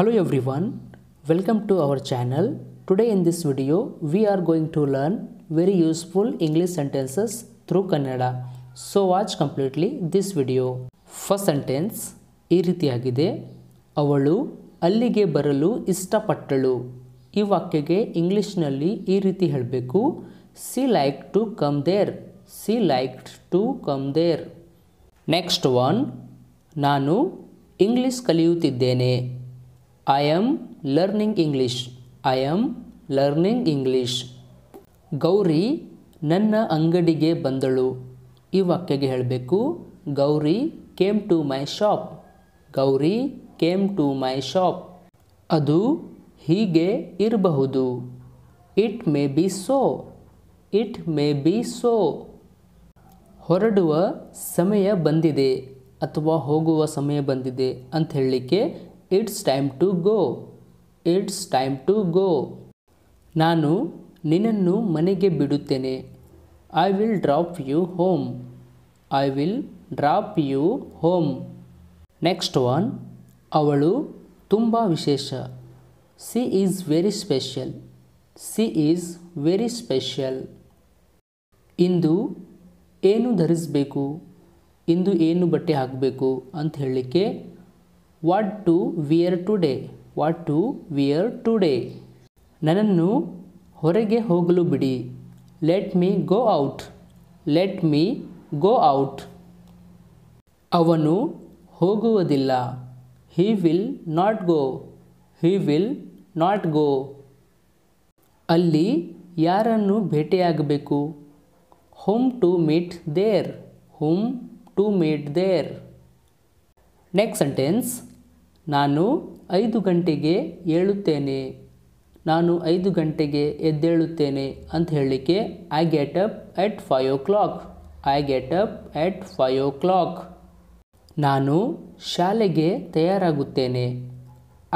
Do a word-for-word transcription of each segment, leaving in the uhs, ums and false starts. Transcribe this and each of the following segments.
Hello everyone, welcome to our channel. Today in this video we are going to learn very useful English sentences through Kannada. So watch completely this video. First sentence ee reetiyagide. Avalu allige baralu ishtapattalu. Ee vakyage English nalli ee reeti helbeku. She liked to come there. She liked to come there. Next one, nanu English kaliyutiddene. I am learning English. I am learning English. Gauri nanna angadige bandalu. Ee vakyage helbeku Gauri came to my shop. Gauri came to my shop. Adu hige irabahudu. It may be so. It may be so. ಹೊರಡುವ ಸಮಯ ಬಂದಿದೆ ಅಥವಾ ಹೋಗುವ ಸಮಯ ಬಂದಿದೆ ಅಂತ ಹೇಳಲಿಕ್ಕೆ it's time to go. It's time to go. ನಾನು ನಿನ್ನನ್ನು ಮನೆಗೆ ಬಿಡುತ್ತೇನೆ. I will drop you home. I will drop you home. Next one, ಅವಳು ತುಂಬ ವಿಶೇಷ. She is very special. She is very special. ಇಂದು ಏನು ಧರಿಸಬೇಕು, ಇಂದು ಏನು ಬಟ್ಟೆ ಹಾಕಬೇಕು ಅಂತ ಹೇಳಲಿಕ್ಕೆ what to wear today. What to wear today. ನನ್ನನ್ನು ಹೊರಗೆ ಹೋಗಲು ಬಿಡಿ. Let me go out. Let me go out. ಅವನು ಹೋಗುವುದಿಲ್ಲ. ಹಿ will not go. He will not go. ಅಲ್ಲಿ ಯಾರನ್ನು ಭೇಟಿಯಾಗಬೇಕು. Whom to meet there. Whom to meet there. Next sentence, ನಾನು ಐದು ಗಂಟೆಗೆ ಏಳುತ್ತೇನೆ. ನಾನು ಐದು ಗಂಟೆಗೆ ಎದ್ದೇಳುತ್ತೇನೆ ಅಂತ ಹೇಳಲಿಕ್ಕೆ I get up at five o'clock. I get up at five o'clock. ನಾನು ಶಾಲೆಗೆ ತಯಾರಾಗುತ್ತೇನೆ.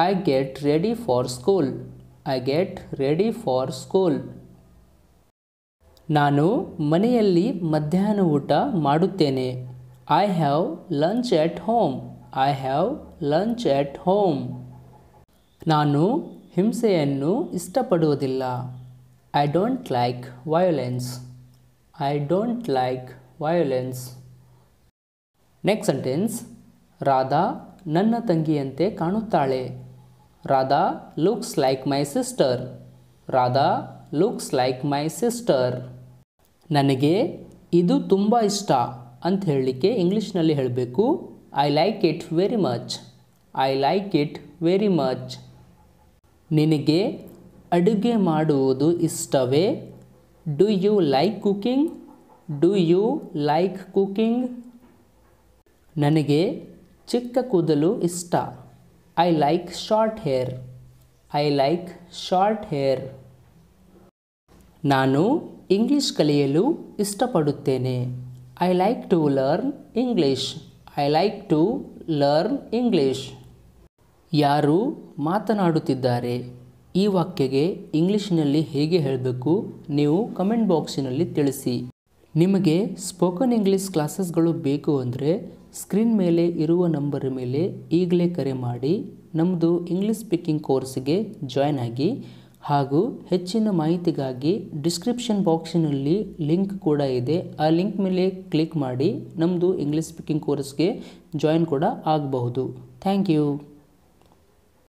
I get ready for school. I get ready for school. ನಾನು ಮನೆಯಲ್ಲಿ ಮಧ್ಯಾಹ್ನ ಊಟ ಮಾಡುತ್ತೇನೆ. I have lunch at home. I have lunch at home. ನಾನು ಹಿಂಸೆಯನ್ನು ಇಷ್ಟಪಡುವುದಿಲ್ಲ. I don't like violence. I don't like violence. Next sentence, Radha ನನ್ನ ತಂಗಿಯಂತೆ ಕಾಣುತ್ತಾಳೆ. Radha looks like my sister. Radha looks like my sister. ನನಗೆ ಇದು ತುಂಬ ಇಷ್ಟ ಅಂತ ಹೇಳಲಿಕ್ಕೆ ಇಂಗ್ಲೀಷ್ನಲ್ಲಿ ಹೇಳಬೇಕು I like it very much. I like it very much. ನಿನಗೆ ಅಡುಗೆ ಮಾಡುವುದು ಇಷ್ಟವೇ. Do you like cooking. Do you like cooking. ನನಗೆ ಚಿಕ್ಕ ಕೂದಲು ಇಷ್ಟ. I like short hair. I like short hair. ನಾನು ಇಂಗ್ಲೀಷ್ ಕಲಿಯಲು ಇಷ್ಟಪಡುತ್ತೇನೆ. I like to learn English. I like to learn English. ಯಾರು ಮಾತನಾಡುತ್ತಿದ್ದಾರೆ. ಈ ವಾಕ್ಯಕ್ಕೆ ಇಂಗ್ಲೀಷ್ನಲ್ಲಿ ಹೇಗೆ ಹೇಳಬೇಕು ನೀವು ಕಮೆಂಟ್ ಬಾಕ್ಸಿನಲ್ಲಿ ತಿಳಿಸಿ. ನಿಮಗೆ ಸ್ಪೋಕನ್ ಇಂಗ್ಲೀಷ್ ಕ್ಲಾಸಸ್ಗಳು ಬೇಕು ಅಂದರೆ ಸ್ಕ್ರೀನ್ ಮೇಲೆ ಇರುವ ನಂಬರ್ ಮೇಲೆ ಈಗಲೇ ಕರೆ ಮಾಡಿ ನಮ್ಮದು ಇಂಗ್ಲೀಷ್ ಸ್ಪೀಕಿಂಗ್ ಕೋರ್ಸ್ಗೆ ಜಾಯ್ನ್ ಆಗಿ. ಹಾಗೂ ಹೆಚ್ಚಿನ ಮಾಹಿತಿಗಾಗಿ ಡಿಸ್ಕ್ರಿಪ್ಷನ್ ಬಾಕ್ಸಿನಲ್ಲಿ ಲಿಂಕ್ ಕೂಡ ಇದೆ. ಆ ಲಿಂಕ್ ಮೇಲೆ ಕ್ಲಿಕ್ ಮಾಡಿ ನಮ್ಮದು ಇಂಗ್ಲೀಷ್ ಸ್ಪೀಕಿಂಗ್ ಕೋರ್ಸ್ಗೆ ಜಾಯಿನ್ ಕೂಡ ಆಗಬಹುದು. Thank you.